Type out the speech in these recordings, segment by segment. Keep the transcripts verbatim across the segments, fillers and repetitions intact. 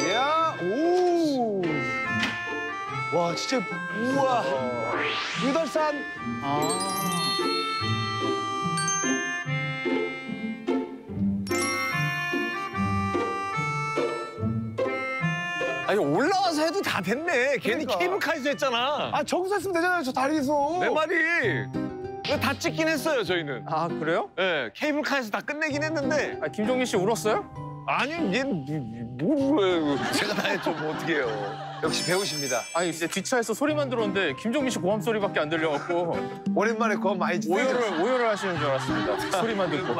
이야, 오. 와, 진짜, 우와. 유달산. 아. 아니, 올라와서 해도 다 됐네. 괜히 그러니까. 케이블카에서 했잖아. 아, 저기서 했으면 되잖아요, 저 다리에서. 내 말이. 다 찍긴 했어요, 저희는. 아, 그래요? 네, 케이블카에서 다 끝내긴 했는데. 아, 김종민 씨 울었어요? 아니, 얘는 뭘 울어요. 제가 다 했죠, 뭐 어떻게 해요. 역시 배우십니다. 아니, 이제 뒷차에서 소리만 들었는데 김종민 씨 고함 소리밖에 안 들려갖고. 오랜만에 고함 많이 지내요. 오열을, 오열을 하시는 줄 알았습니다. 소리만 듣고.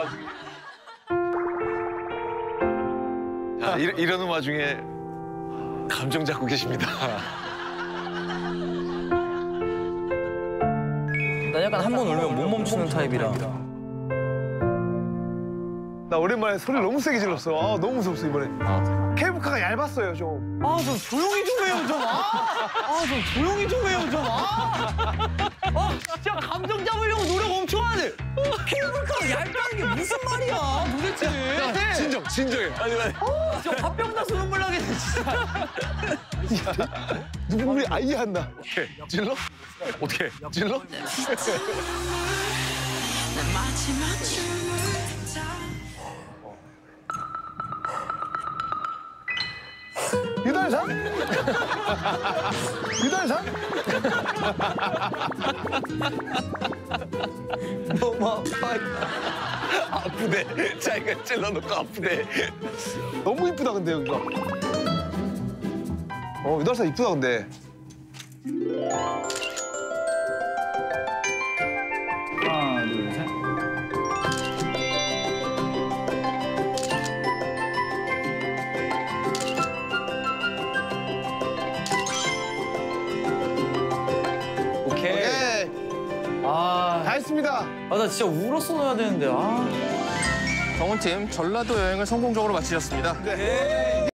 자, 이러, 이러는 와중에 감정 잡고 계십니다. 난 약간 한 번 울면 못 멈추는 타입이라. 나 오랜만에 소리를 너무 세게 질렀어. 아, 너무 무섭어, 이번에. 아. 케이블카가 얇았어요, 좀. 아, 좀 조용히 좀 해요, 좀. 아, 아, 좀 조용히 좀 해요, 좀. 아, 아 진짜 감정 잡으려고 노력 엄청 하네. 케이블카가 얇다는 게 무슨 말이야, 도대체. 야, 야, 진정, 진정해. 아니, 아니. 아, 진짜 밥병 나서 눈물 나겠네, 진짜. 야, 눈물이 아예 안 나. 오케이, 질러? 어떻게? 질러? 유달산? 유달산? 너무 아파. 아프대. 자기가 찔러놓고 아프대. 너무 이쁘다, 근데, 여기가. 어, 유달산 이쁘다, 근데. 하나, 둘, 셋. 오케이. 오케이. 아, 다 했습니다. 아, 나 진짜 울었어 넣어야 되는데. 아. 정훈팀 전라도 여행을 성공적으로 마치셨습니다. 네.